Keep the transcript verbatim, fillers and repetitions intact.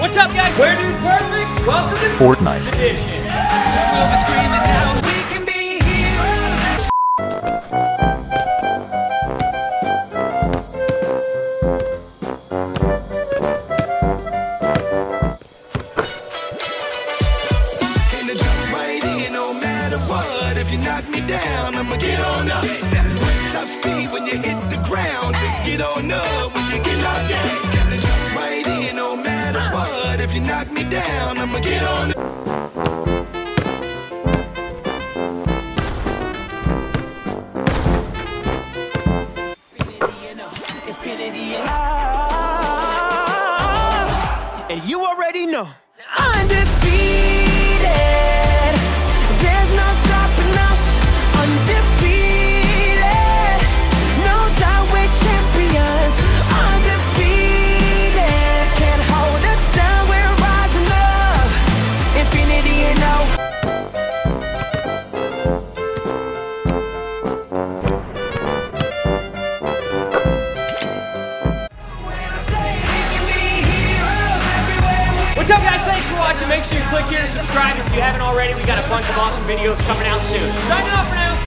What's up, guys? We're doing perfect. Welcome to Fortnite. If you knock me down, I'ma get on up. Top speed when you hit the ground. Just get on up when you get on down. Gotta jump right in no matter what. If you knock me down, I'ma get on up. Infinity and I, and you already know. Undefeated. Undefeated, no doubt we're champions. Undefeated, can't hold us down, we're rising up. Infinity and O. What's up, guys? Thanks for watching. Make sure you click here to subscribe if you haven't already. We got a bunch of awesome videos coming out soon. Signing off for now.